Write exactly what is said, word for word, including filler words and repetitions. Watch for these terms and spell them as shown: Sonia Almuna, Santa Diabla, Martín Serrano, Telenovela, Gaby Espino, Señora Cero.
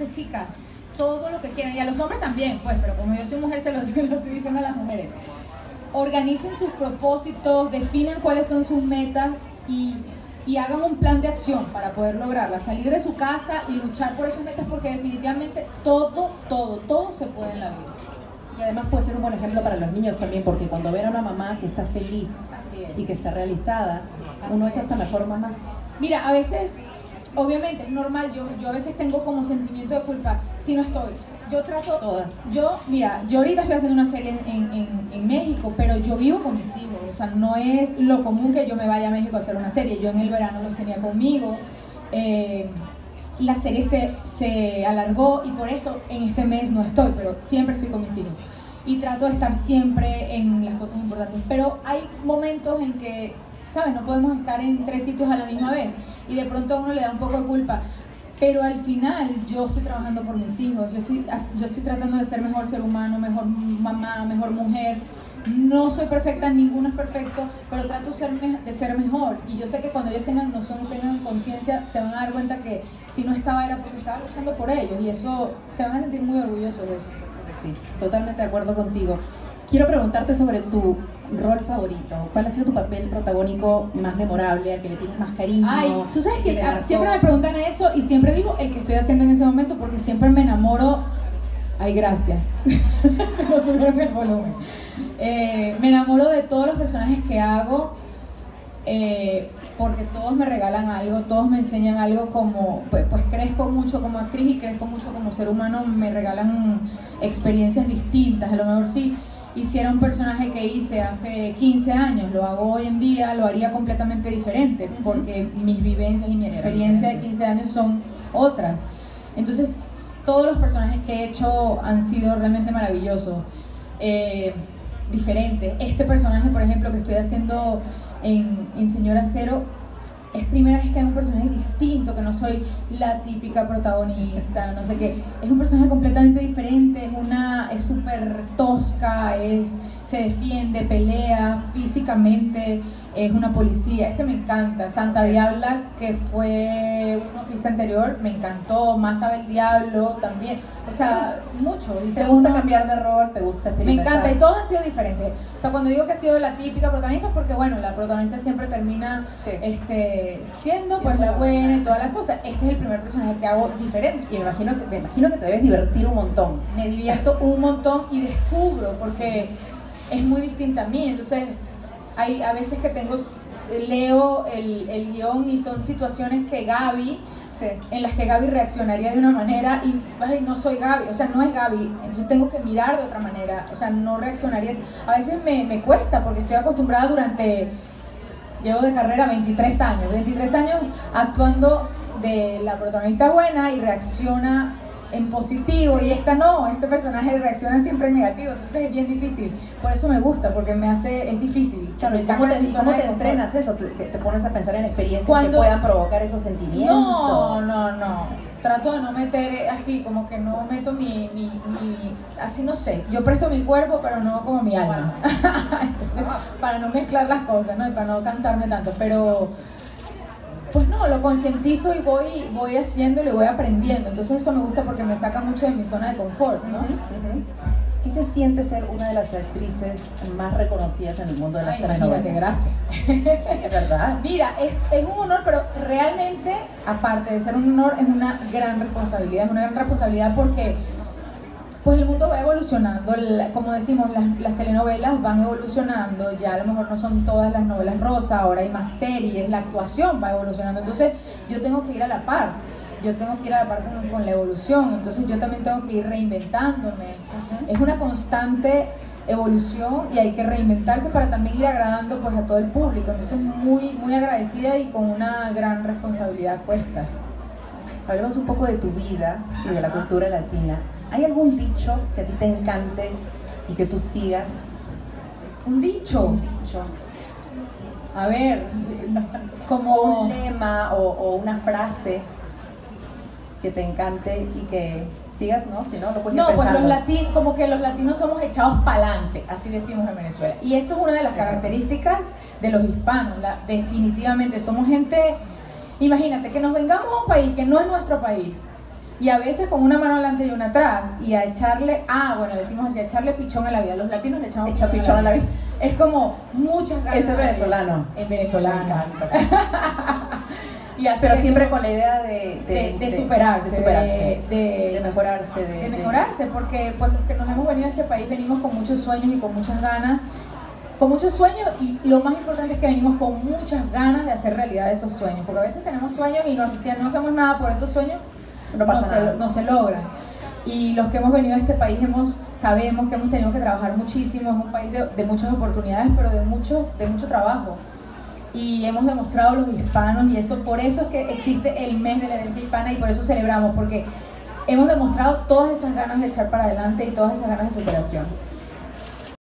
Entonces, chicas, todo lo que quieran, y a los hombres también, pues, pero como yo soy mujer, se lo, lo estoy diciendo a las mujeres. Organicen sus propósitos, definan cuáles son sus metas y, y hagan un plan de acción para poder lograrlas. Salir de su casa y luchar por esas metas, porque definitivamente todo, todo, todo se puede en la vida. Y además puede ser un buen ejemplo para los niños también, porque cuando ven a una mamá que está feliz y que está realizada, así uno es hasta mejor mamá. Mira, a veces, obviamente, es normal, yo, yo a veces tengo como sentimiento de culpa si no estoy. Yo trato, Todas. yo, mira, yo ahorita estoy haciendo una serie en, en, en, en México, pero yo vivo con mis hijos, o sea, no es lo común que yo me vaya a México a hacer una serie. Yo en el verano los tenía conmigo, eh, la serie se, se alargó y por eso en este mes no estoy, pero siempre estoy con mis hijos. Y trato de estar siempre en las cosas importantes, pero hay momentos en que, ¿sabes? No podemos estar en tres sitios a la misma vez y de pronto a uno le da un poco de culpa. Pero al final yo estoy trabajando por mis hijos, yo estoy, yo estoy tratando de ser mejor ser humano, mejor mamá, mejor mujer. No soy perfecta, ninguno es perfecto, pero trato ser me, de ser mejor. Y yo sé que cuando ellos tengan noción, tengan conciencia, se van a dar cuenta que si no estaba era porque estaba luchando por ellos, y eso se van a sentir muy orgullosos de eso. Sí, totalmente de acuerdo contigo. Quiero preguntarte sobre tu rol favorito. ¿Cuál ha sido tu papel protagónico más memorable, al que le tienes más cariño? Ay, tú sabes que, que a, siempre me preguntan eso y siempre digo el que estoy haciendo en ese momento, porque siempre me enamoro. Ay, gracias. No subieron el volumen. Eh, me enamoro de todos los personajes que hago, eh, porque todos me regalan algo, todos me enseñan algo como... Pues, pues crezco mucho como actriz y crezco mucho como ser humano, me regalan experiencias distintas. A lo mejor sí hiciera un personaje que hice hace quince años, lo hago hoy en día, lo haría completamente diferente, porque mis vivencias y mi experiencia de quince años son otras. Entonces, todos los personajes que he hecho han sido realmente maravillosos, eh, diferentes. Este personaje, por ejemplo, que estoy haciendo en, en Señora Cero, es primera vez que hay un personaje distinto, que no soy la típica protagonista, no sé qué. Es un personaje completamente diferente, es una, es súper tosca, es, se defiende, pelea físicamente, es una policía. Este me encanta. Santa Diabla, que fue uno que hice anterior, me encantó. Más sabe el diablo también. O sea, mucho. Dice, ¿te gusta uno, cambiar de rol? ¿Te gusta experimentar? Me encanta, y todos han sido diferentes. O sea, cuando digo que ha sido la típica protagonista, es porque, bueno, la protagonista siempre termina sí. este, siendo pues la buena y todas las cosas. Este es el primer personaje que hago diferente. Y me imagino que, me imagino que te debes divertir un montón. Me divierto un montón y descubro, porque es muy distinta a mí. Entonces, hay a veces que tengo, leo el, el guión y son situaciones que Gaby... en las que Gaby reaccionaría de una manera y ay, no soy Gaby, o sea, no es Gaby, entonces tengo que mirar de otra manera, o sea, no reaccionaría. A veces me, me cuesta porque estoy acostumbrada durante, llevo de carrera veintitrés años, veintitrés años actuando de la protagonista buena y reacciona en positivo, y esta no, este personaje reacciona siempre en negativo, entonces es bien difícil. Por eso me gusta, porque me hace, es difícil. Claro, ¿y cómo te, cómo te entrenas eso? ¿Te, te pones a pensar en experiencias Cuando... que puedan provocar esos sentimientos? No, no, no. Trato de no meter así, como que no meto mi, mi, mi así no sé, yo presto mi cuerpo, pero no como mi alma. Entonces, para no mezclar las cosas, ¿no? Y para no cansarme tanto, pero... Pues no, lo concientizo y voy, voy haciendo y voy aprendiendo. Entonces eso me gusta porque me saca mucho de mi zona de confort, ¿no? Uh-huh, uh-huh. ¿Qué se siente ser una de las actrices más reconocidas en el mundo de las telenovelas? Gracias. Es verdad. Mira, es, es un honor, pero realmente, aparte de ser un honor, es una gran responsabilidad. Es una gran responsabilidad porque pues el mundo va evolucionando, como decimos, las, las telenovelas van evolucionando, ya a lo mejor no son todas las novelas rosas, ahora hay más series, la actuación va evolucionando, entonces yo tengo que ir a la par, yo tengo que ir a la par con, con la evolución, entonces yo también tengo que ir reinventándome. Uh-huh. Es una constante evolución y hay que reinventarse para también ir agradando pues a todo el público, entonces muy, muy agradecida y con una gran responsabilidad puestas. Hablemos un poco de tu vida y de la cultura latina. ¿Hay algún dicho que a ti te encante y que tú sigas? ¿Un dicho? Un dicho. A ver, como... Un lema o, o una frase que te encante y que sigas, ¿no? Si no, no puedes ir pensando. No, pues los latinos, como que los latinos somos echados pa'lante, así decimos en Venezuela. Y eso es una de las características de los hispanos, la, definitivamente. Somos gente... Imagínate que nos vengamos a un país que no es nuestro país, Y a veces con una mano adelante y una atrás. Y a echarle, ah, bueno, decimos así, a echarle pichón a la vida. Los latinos le echamos pichón, pichón a la vida. Es como muchas ganas. Eso es venezolano. Es venezolano. Y así, pero es, siempre con la idea de, de, de, de superarse, de, superarse de, de, de mejorarse. De, de mejorarse, porque pues, los que nos hemos venido a este país venimos con muchos sueños y con muchas ganas. Con muchos sueños, y lo más importante es que venimos con muchas ganas de hacer realidad esos sueños. Porque a veces tenemos sueños y no, si no hacemos nada por esos sueños, no, pasa no, nada. Se, no se logran. Y los que hemos venido a este país hemos, sabemos que hemos tenido que trabajar muchísimo. Es un país de, de muchas oportunidades, pero de mucho, de mucho trabajo. Y hemos demostrado los hispanos, y eso, por eso es que existe el mes de la herencia hispana, y por eso celebramos, porque hemos demostrado todas esas ganas de echar para adelante y todas esas ganas de superación.